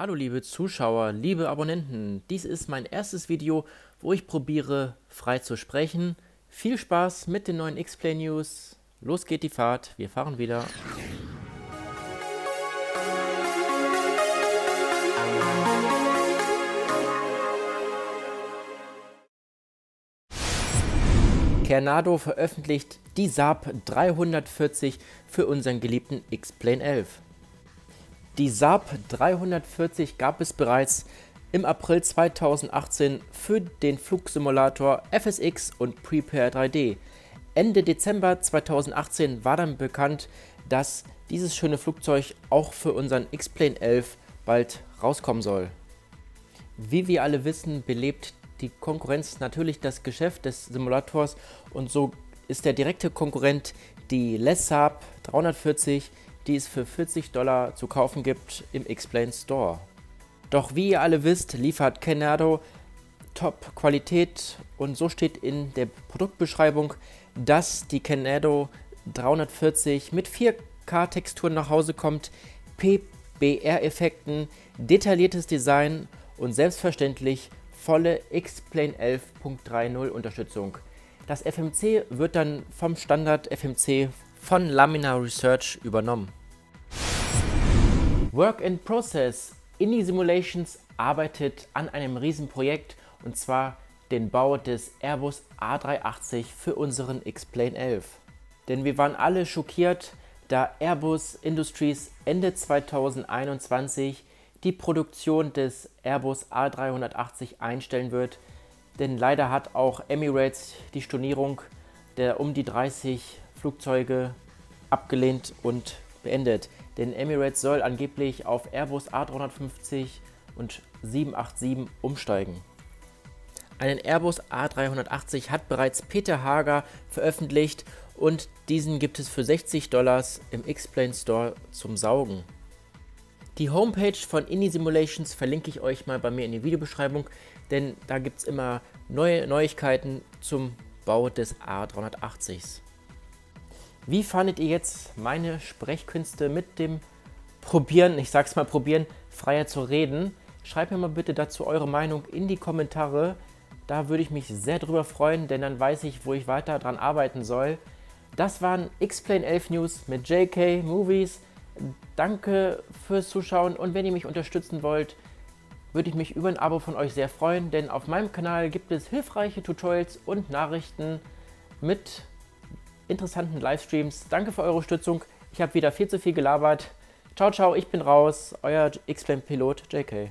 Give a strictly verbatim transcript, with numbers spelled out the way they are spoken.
Hallo liebe Zuschauer, liebe Abonnenten, dies ist mein erstes Video, wo ich probiere frei zu sprechen. Viel Spaß mit den neuen X-Plane News. Los geht die Fahrt, wir fahren wieder. Carenado veröffentlicht die Saab dreihundertvierzig für unseren geliebten X-Plane elf. Die Saab dreihundertvierzig gab es bereits im April zweitausendachtzehn für den Flugsimulator F S X und Prepar drei D. Ende Dezember zweitausendachtzehn war dann bekannt, dass dieses schöne Flugzeug auch für unseren X-Plane elf bald rauskommen soll. Wie wir alle wissen, belebt die Konkurrenz natürlich das Geschäft des Simulators und so ist der direkte Konkurrent die Les Saab dreihundertvierzig, die es für vierzig Dollar zu kaufen gibt im X-Plane Store. Doch wie ihr alle wisst, liefert Carenado Top-Qualität und so steht in der Produktbeschreibung, dass die Carenado dreihundertvierzig mit vier K Texturen nach Hause kommt, P B R Effekten, detailliertes Design und selbstverständlich volle X-Plane elf Punkt dreißig Unterstützung. Das F M C wird dann vom Standard F M C von Laminar Research übernommen. Work in Process. IniSimulations arbeitet an einem Riesenprojekt und zwar den Bau des Airbus A dreihundertachtzig für unseren X-Plane elf. Denn wir waren alle schockiert, da Airbus Industries Ende zweitausendeinundzwanzig die Produktion des Airbus A dreihundertachtzig einstellen wird. Denn leider hat auch Emirates die Stornierung der um die dreißig Flugzeuge abgelehnt und beendet, denn Emirates soll angeblich auf Airbus A dreihundertfünfzig und sieben acht sieben umsteigen. Einen Airbus A dreihundertachtzig hat bereits Peter Hager veröffentlicht und diesen gibt es für sechzig Dollars im X-Plane Store zum Saugen. Die Homepage von IniSimulations verlinke ich euch mal bei mir in die Videobeschreibung, denn da gibt es immer neue Neuigkeiten zum Bau des A dreihundertachtzigs. Wie fandet ihr jetzt meine Sprechkünste mit dem Probieren, ich sag's mal probieren, freier zu reden? Schreibt mir mal bitte dazu eure Meinung in die Kommentare. Da würde ich mich sehr drüber freuen, denn dann weiß ich, wo ich weiter dran arbeiten soll. Das waren X-Plane elf News mit J K Movies. Danke fürs Zuschauen und wenn ihr mich unterstützen wollt, würde ich mich über ein Abo von euch sehr freuen, denn auf meinem Kanal gibt es hilfreiche Tutorials und Nachrichten mit interessanten Livestreams. Danke für eure Unterstützung. Ich habe wieder viel zu viel gelabert. Ciao, ciao, ich bin raus. Euer X-Plane Pilot J K.